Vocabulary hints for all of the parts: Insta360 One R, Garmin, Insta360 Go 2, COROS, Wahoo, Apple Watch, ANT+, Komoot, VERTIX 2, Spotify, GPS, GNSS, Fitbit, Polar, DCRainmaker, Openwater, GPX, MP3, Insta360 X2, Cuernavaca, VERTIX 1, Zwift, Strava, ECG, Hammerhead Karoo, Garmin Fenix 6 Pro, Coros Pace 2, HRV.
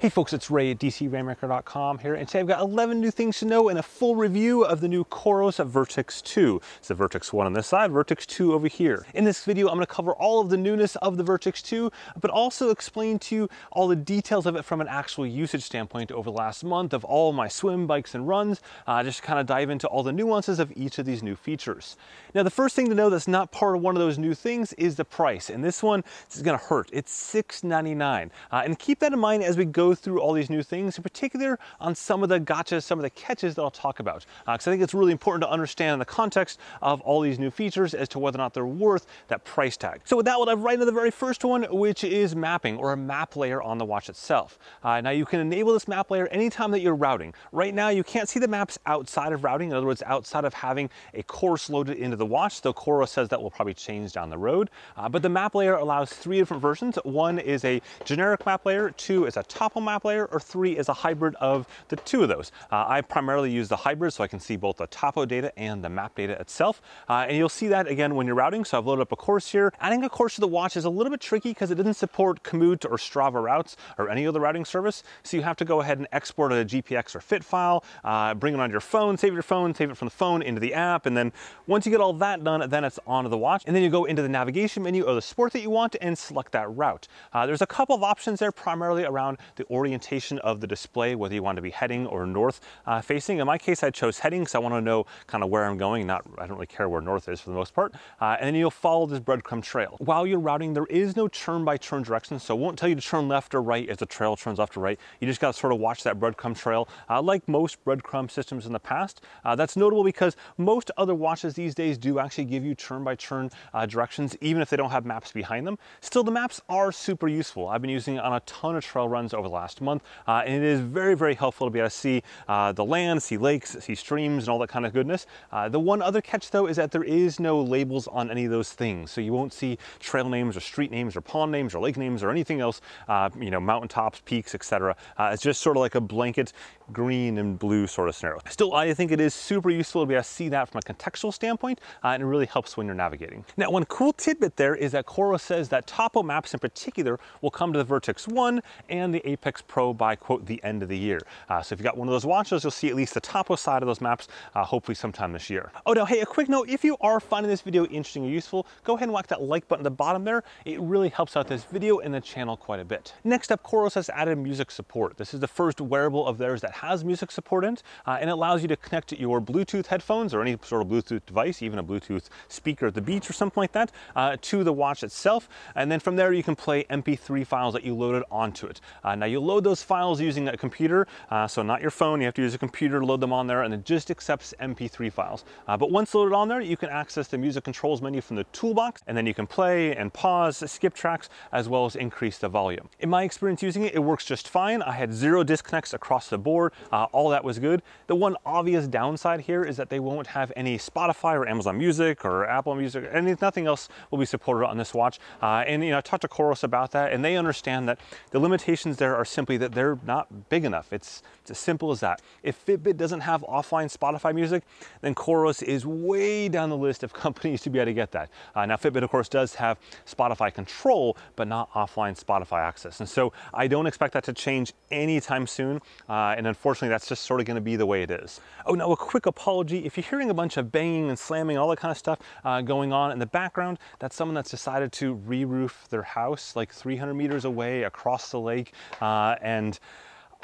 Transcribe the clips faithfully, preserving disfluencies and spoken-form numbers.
Hey folks, it's Ray at D C Rainmaker dot com here, and today I've got eleven new things to know and a full review of the new Coros VERTIX two. It's the VERTIX one on this side, VERTIX two over here. In this video, I'm going to cover all of the newness of the VERTIX two, but also explain to you all the details of it from an actual usage standpoint over the last month of all my swim, bikes, and runs, uh, just to kind of dive into all the nuances of each of these new features. Now, the first thing to know that's not part of one of those new things is the price, and this one this is going to hurt. It's six ninety-nine, uh, and keep that in mind as we go through all these new things, in particular on some of the gotchas, some of the catches that I'll talk about. Because uh, I think it's really important to understand the context of all these new features as to whether or not they're worth that price tag. So with that, we'll dive right into the very first one, which is mapping, or a map layer on the watch itself. Uh, now you can enable this map layer anytime that you're routing. Right now you can't see the maps outside of routing, in other words, outside of having a course loaded into the watch, though Coros says that will probably change down the road. Uh, but the map layer allows three different versions. One is a generic map layer, two is a top map layer, or three is a hybrid of the two of those. Uh, I primarily use the hybrid so I can see both the topo data and the map data itself. Uh, and you'll see that again when you're routing. So I've loaded up a course here. Adding a course to the watch is a little bit tricky because it doesn't support Komoot or Strava routes or any other routing service. So you have to go ahead and export a G P X or fit file, uh, bring it on your phone, save your phone, save it from the phone into the app. And then once you get all that done, then it's onto the watch. And then you go into the navigation menu or the sport that you want and select that route. Uh, there's a couple of options there, primarily around the orientation of the display, whether you want to be heading or north uh, facing. In my case, I chose heading because I want to know kind of where I'm going. Not, I don't really care where north is for the most part. Uh, and then you'll follow this breadcrumb trail. While you're routing, there is no turn by turn direction, so it won't tell you to turn left or right as the trail turns left or right. You just got to sort of watch that breadcrumb trail, uh, like most breadcrumb systems in the past. Uh, that's notable because most other watches these days do actually give you turn by turn uh, directions, even if they don't have maps behind them. Still, the maps are super useful. I've been using it on a ton of trail runs over the last month, uh, and it is very, very helpful to be able to see uh, the land, see lakes, see streams, and all that kind of goodness. Uh, the one other catch, though, is that there is no labels on any of those things, so you won't see trail names or street names or pond names or lake names or anything else. Uh, you know, mountaintops, peaks, et cetera. Uh, it's just sort of like a blanket green and blue sort of scenario. Still, I think it is super useful to be able to see that from a contextual standpoint, uh, and it really helps when you're navigating. Now, one cool tidbit there is that Coros says that topo maps in particular will come to the VERTIX one and the Apex Pro by, quote, the end of the year. Uh, so if you got one of those watches, you'll see at least the topo side of those maps, uh, hopefully sometime this year. Oh, now, hey, a quick note, if you are finding this video interesting or useful, go ahead and whack that like button at the bottom there. It really helps out this video and the channel quite a bit. Next up, Coros has added music support. This is the first wearable of theirs that has music support in it, uh, and it allows you to connect your Bluetooth headphones or any sort of Bluetooth device, even a Bluetooth speaker at the beach or something like that, uh, to the watch itself. And then from there, you can play M P three files that you loaded onto it. Uh, now you load those files using a computer, uh, so not your phone. You have to use a computer to load them on there, and it just accepts M P three files. Uh, but once loaded on there, you can access the music controls menu from the toolbox, and then you can play and pause, skip tracks, as well as increase the volume. In my experience using it, it works just fine. I had zero disconnects across the board. Uh, all that was good. The one obvious downside here is that they won't have any Spotify or Amazon Music or Apple Music, and nothing else will be supported on this watch. Uh, and you know, I talked to Coros about that, and they understand that the limitations there are simply that they're not big enough. It's, it's as simple as that. If Fitbit doesn't have offline Spotify music, then Coros is way down the list of companies to be able to get that. Uh, now Fitbit, of course, does have Spotify control, but not offline Spotify access. And so I don't expect that to change anytime soon. Uh, and unfortunately, that's just sort of going to be the way it is. Oh, now a quick apology. If you're hearing a bunch of banging and slamming, all that kind of stuff uh, going on in the background, that's someone that's decided to re-roof their house like three hundred meters away across the lake. Uh, and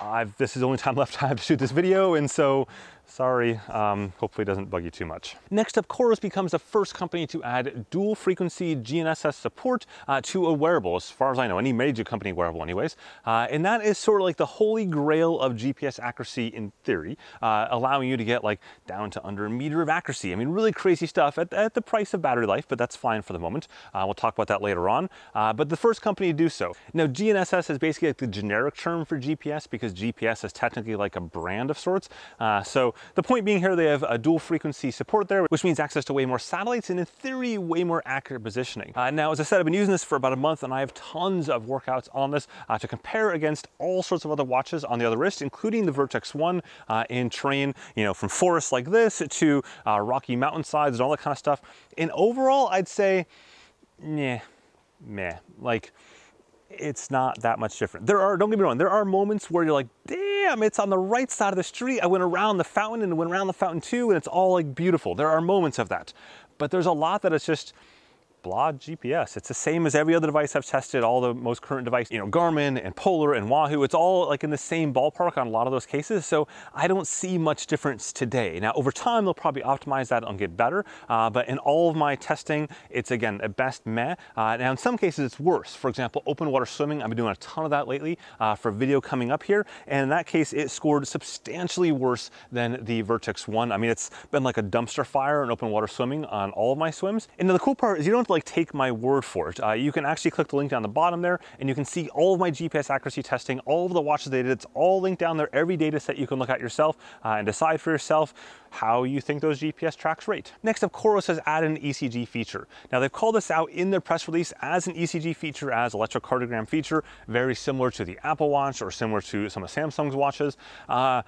I've, this is the only time left I have to shoot this video, and so sorry, um, hopefully it doesn't bug you too much. Next up, Coros becomes the first company to add dual frequency G N S S support uh, to a wearable, as far as I know, any major company wearable anyways. Uh, and that is sort of like the holy grail of G P S accuracy in theory, uh, allowing you to get like down to under a meter of accuracy. I mean, really crazy stuff at, at the price of battery life, but that's fine for the moment. Uh, we'll talk about that later on, uh, but the first company to do so. Now, G N S S is basically like the generic term for G P S because G P S is technically like a brand of sorts. Uh, so the point being here, they have a dual frequency support there, which means access to way more satellites and in theory, way more accurate positioning. Uh, now, as I said, I've been using this for about a month and I have tons of workouts on this uh, to compare against all sorts of other watches on the other wrist, including the VERTIX one uh, in terrain, you know, from forests like this to uh, rocky mountainsides and all that kind of stuff. And overall, I'd say, nah, meh, like, it's not that much different. There are, don't get me wrong, there are moments where you're like, damn, it's on the right side of the street. I went around the fountain and went around the fountain too, and it's all like beautiful. There are moments of that. But there's a lot that it's just blah G P S. It's the same as every other device I've tested, all the most current device, you know, Garmin and Polar and Wahoo, it's all like in the same ballpark on a lot of those cases. So I don't see much difference today. Now over time, they'll probably optimize that and get better. Uh, but in all of my testing, it's again, at best meh. Uh, now in some cases it's worse. For example, open water swimming, I've been doing a ton of that lately uh, for video coming up here. And in that case, it scored substantially worse than the VERTIX one. I mean, it's been like a dumpster fire in open water swimming on all of my swims. And the cool part is you don't have to like take my word for it. Uh, you can actually click the link down the bottom there and you can see all of my G P S accuracy testing, all of the watches they did. It's all linked down there, every data set you can look at yourself uh, and decide for yourself how you think those G P S tracks rate. Next up, Coros has added an E C G feature. Now they've called this out in their press release as an E C G feature, as electrocardiogram feature, very similar to the Apple Watch or similar to some of Samsung's watches, uh,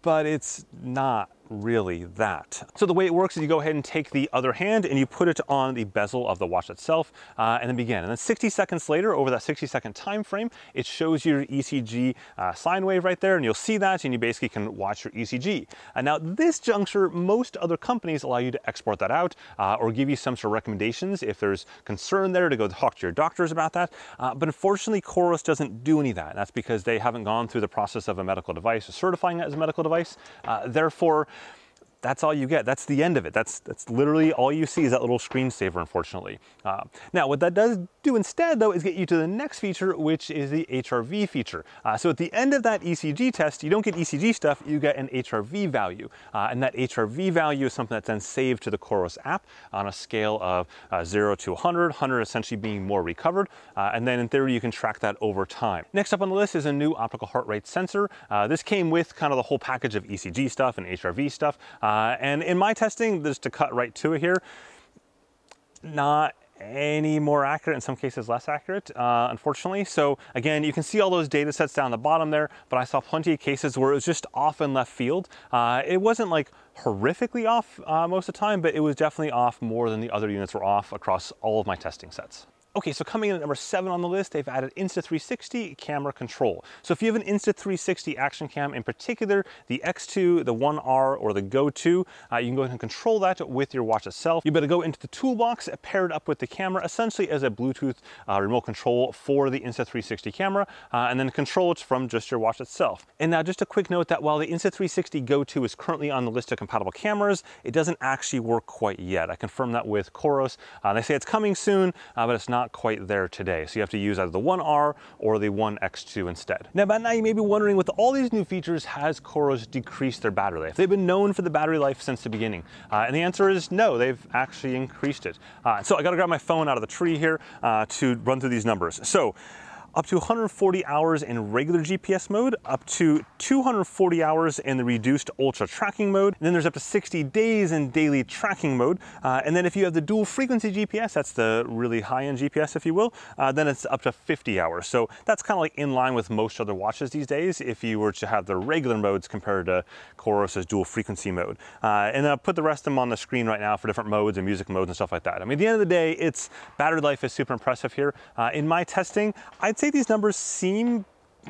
but it's not really that. So the way it works is you go ahead and take the other hand and you put it on the bezel of the watch itself uh, and then begin. And then sixty seconds later, over that sixty second time frame, it shows your E C G uh, sine wave right there, and you'll see that and you basically can watch your E C G. And now this juncture, most other companies allow you to export that out uh, or give you some sort of recommendations if there's concern there to go talk to your doctors about that. Uh, but unfortunately, Coros doesn't do any of that. And that's because they haven't gone through the process of a medical device or certifying it as a medical device. Uh, therefore, that's all you get. That's the end of it. That's that's literally all you see is that little screensaver, unfortunately. Uh, now, what that does do instead, though, is get you to the next feature, which is the H R V feature. Uh, so at the end of that E C G test, you don't get E C G stuff, you get an H R V value. Uh, and that H R V value is something that's then saved to the Coros app on a scale of uh, zero to one hundred, one hundred essentially being more recovered. Uh, and then in theory, you can track that over time. Next up on the list is a new optical heart rate sensor. Uh, this came with kind of the whole package of E C G stuff and H R V stuff. Uh, Uh, and in my testing, just to cut right to it here, not any more accurate, in some cases less accurate, uh, unfortunately. So again, you can see all those data sets down the bottom there, but I saw plenty of cases where it was just off in left field. Uh, it wasn't like horrifically off uh, most of the time, but it was definitely off more than the other units were off across all of my testing sets. Okay, so coming in at number seven on the list, they've added Insta three sixty camera control. So if you have an Insta three sixty action cam, in particular, the X two, the One R, or the Go two, uh, you can go ahead and control that with your watch itself. You better go into the toolbox, pair it up with the camera, essentially as a Bluetooth uh, remote control for the Insta three sixty camera, uh, and then control it from just your watch itself. And now just a quick note that while the Insta three sixty Go two is currently on the list of compatible cameras, it doesn't actually work quite yet. I confirmed that with Coros. Uh, they say it's coming soon, uh, but it's not quite there today. So you have to use either the One R or the One X two instead. Now, by now you may be wondering, with all these new features, has Coros decreased their battery life? They've been known for the battery life since the beginning. Uh, and the answer is no, they've actually increased it. Uh, so I gotta grab my phone out of the tree here uh, to run through these numbers. So up to one hundred forty hours in regular G P S mode, up to two hundred forty hours in the reduced ultra tracking mode, and then there's up to sixty days in daily tracking mode. Uh, and then if you have the dual frequency G P S, that's the really high-end G P S, if you will, uh, then it's up to fifty hours. So that's kind of like in line with most other watches these days, if you were to have the regular modes compared to Coros's dual frequency mode. Uh, and I'll put the rest of them on the screen right now for different modes and music modes and stuff like that. I mean, at the end of the day, it's battery life is super impressive here. Uh, in my testing, I'd say these numbers seem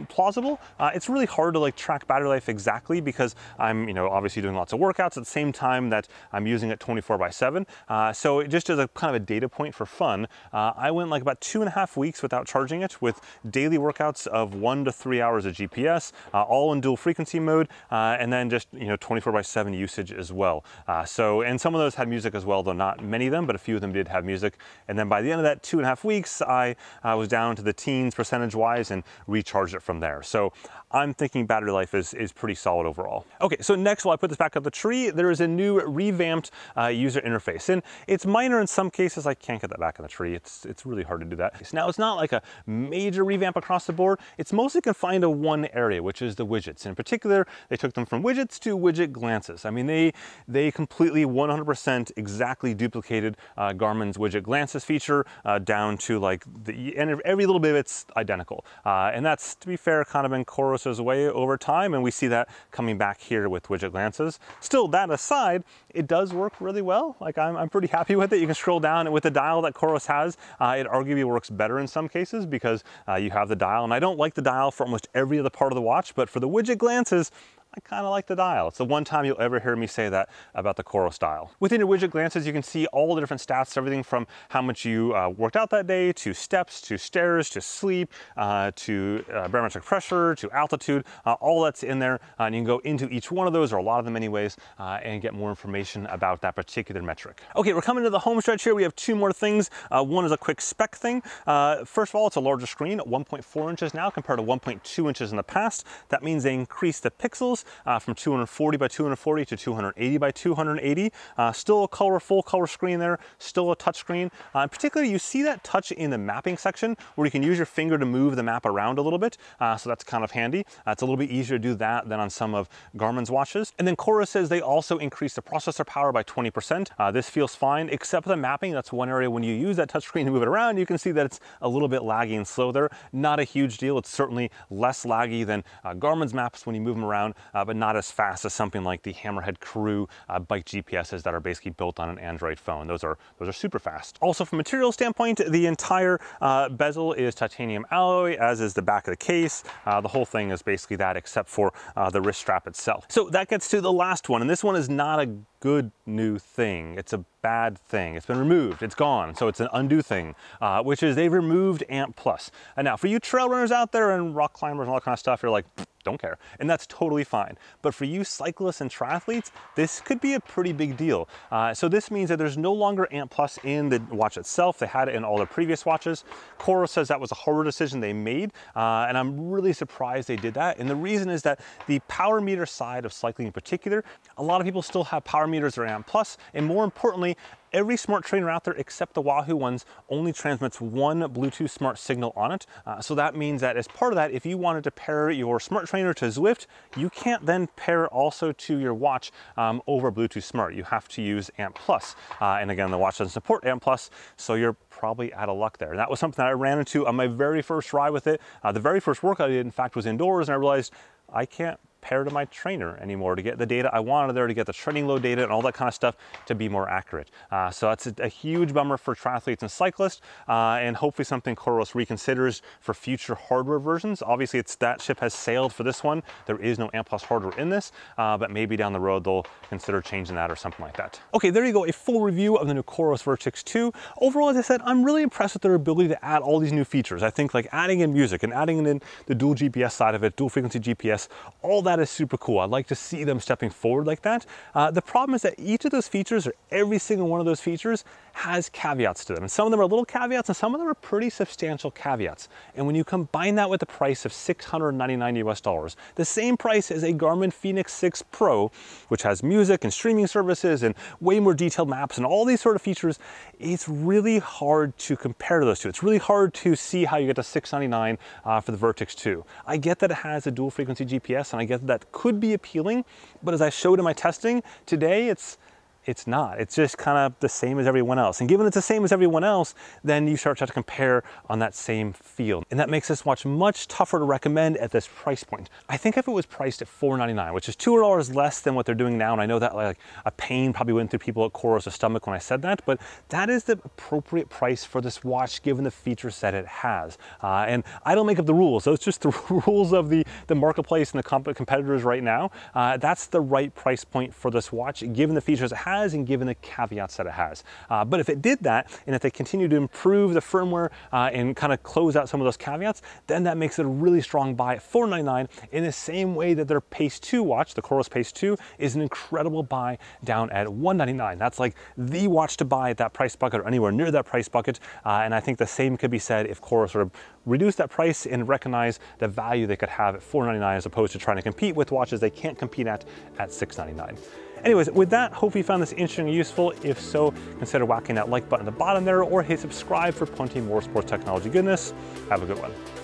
plausible. Uh, it's really hard to like track battery life exactly because I'm, you know, obviously doing lots of workouts at the same time that I'm using it twenty-four by seven. Uh, so it just as a kind of a data point for fun, uh, I went like about two and a half weeks without charging it with daily workouts of one to three hours of G P S, uh, all in dual frequency mode, uh, and then just, you know, twenty-four by seven usage as well. Uh, so, and some of those had music as well, though not many of them, but a few of them did have music. And then by the end of that two and a half weeks, I uh, was down to the teens percentage wise and recharged it from there. So I'm thinking battery life is, is pretty solid overall. Okay, so next, while I put this back up the tree, there is a new revamped uh, user interface. And it's minor in some cases. I can't get that back in the tree. It's, it's really hard to do that. Now, it's not like a major revamp across the board. It's mostly confined to one area, which is the widgets. In particular, they took them from widgets to widget glances. I mean, they, they completely one hundred percent exactly duplicated uh, Garmin's widget glances feature uh, down to like the, and every little bit of it's identical. Uh, and that's to be be fair, kind of in Coros's way over time, and we see that coming back here with widget glances. Still, that aside, it does work really well. Like, I'm, I'm pretty happy with it. You can scroll down, and with the dial that Coros has, uh, it arguably works better in some cases because uh, you have the dial, and I don't like the dial for almost every other part of the watch, but for the widget glances, I kind of like the dial. It's the one time you'll ever hear me say that about the Coros dial. Within your widget glances, you can see all the different stats, everything from how much you uh, worked out that day, to steps, to stairs, to sleep, uh, to uh, barometric pressure, to altitude, uh, all that's in there. Uh, and you can go into each one of those, or a lot of them anyways, uh, and get more information about that particular metric. Okay, we're coming to the home stretch here. We have two more things. Uh, one is a quick spec thing. Uh, first of all, it's a larger screen at one point four inches now compared to one point two inches in the past. That means they increased the pixels Uh, from two forty by two forty to two eighty by two eighty. Uh, still a color, full color screen there, still a touch screen. Uh, in particular, you see that touch in the mapping section where you can use your finger to move the map around a little bit. Uh, so that's kind of handy. Uh, it's a little bit easier to do that than on some of Garmin's watches. And then Coros says they also increased the processor power by twenty percent. Uh, this feels fine, except for the mapping. That's one area when you use that touch screen to move it around, you can see that it's a little bit laggy and slow there. Not a huge deal. It's certainly less laggy than uh, Garmin's maps when you move them around. Uh, but not as fast as something like the Hammerhead Karoo uh, bike G P Ss that are basically built on an Android phone. Those are those are super fast. Also, from a material standpoint, the entire uh, bezel is titanium alloy, as is the back of the case. Uh, the whole thing is basically that, except for uh, the wrist strap itself. So that gets to the last one, and this one is not a good new thing. It's a bad thing. It's been removed. It's gone. So it's an undo thing, uh, which is they've removed A N T plus. And now for you trail runners out there and rock climbers and all that kind of stuff, you're like, don't care. And that's totally fine. But for you cyclists and triathletes, this could be a pretty big deal. Uh, so this means that there's no longer A N T plus in the watch itself. They had it in all the previous watches. Coros says that was a horror decision they made. Uh, and I'm really surprised they did that. And the reason is that the power meter side of cycling in particular, a lot of people still have power meters or A N T plus. And more importantly, every smart trainer out there except the Wahoo ones only transmits one Bluetooth smart signal on it. Uh, so that means that as part of that, if you wanted to pair your smart trainer to Zwift, you can't then pair also to your watch um, over Bluetooth smart. You have to use A N T plus. Uh, and again, the watch doesn't support A N T plus, so you're probably out of luck there. And that was something that I ran into on my very first ride with it. Uh, the very first workout I did, in fact, was indoors, and I realized I can't pair to my trainer anymore to get the data I wanted there, to get the training load data and all that kind of stuff to be more accurate. Uh, so that's a, a huge bummer for triathletes and cyclists, uh, and hopefully something Coros reconsiders for future hardware versions. Obviously, it's that ship has sailed for this one. There is no A N T plus hardware in this, uh, but maybe down the road they'll consider changing that or something like that. Okay, there you go, a full review of the new Coros VERTIX two. Overall, as I said, I'm really impressed with their ability to add all these new features. I think like adding in music and adding in the dual G P S side of it, dual frequency G P S, all that That is super cool. I'd like to see them stepping forward like that. Uh, the problem is that each of those features, or every single one of those features, has caveats to them. And some of them are little caveats, and some of them are pretty substantial caveats. And when you combine that with the price of six hundred ninety-nine U S dollars, the same price as a Garmin Fenix six Pro, which has music and streaming services and way more detailed maps and all these sort of features, it's really hard to compare to those two. It's really hard to see how you get to six hundred ninety-nine dollars uh, for the VERTIX two. I get that it has a dual frequency G P S, and I get that could be appealing, but as I showed in my testing today, it's it's not. It's just kind of the same as everyone else. And given it's the same as everyone else, then you start to have to compare on that same field. And that makes this watch much tougher to recommend at this price point. I think if it was priced at four ninety-nine, which is two dollars less than what they're doing now, and I know that like a pain probably went through people at Coros' stomach when I said that, but that is the appropriate price for this watch given the features that it has. Uh, and I don't make up the rules. Those are just the rules of the, the marketplace and the comp competitors right now. Uh, that's the right price point for this watch given the features it has and given the caveats that it has. Uh, but if it did that, and if they continue to improve the firmware uh, and kind of close out some of those caveats, then that makes it a really strong buy at four ninety-nine, in the same way that their Pace two watch, the Coros Pace two, is an incredible buy down at one ninety-nine. That's like the watch to buy at that price bucket or anywhere near that price bucket. Uh, and I think the same could be said if Coros sort of reduced that price and recognize the value they could have at four ninety-nine as opposed to trying to compete with watches they can't compete at at six ninety-nine. Anyways, with that, hope you found this interesting and useful. If so, consider whacking that like button at the bottom there, or hit subscribe for plenty more sports technology goodness. Have a good one.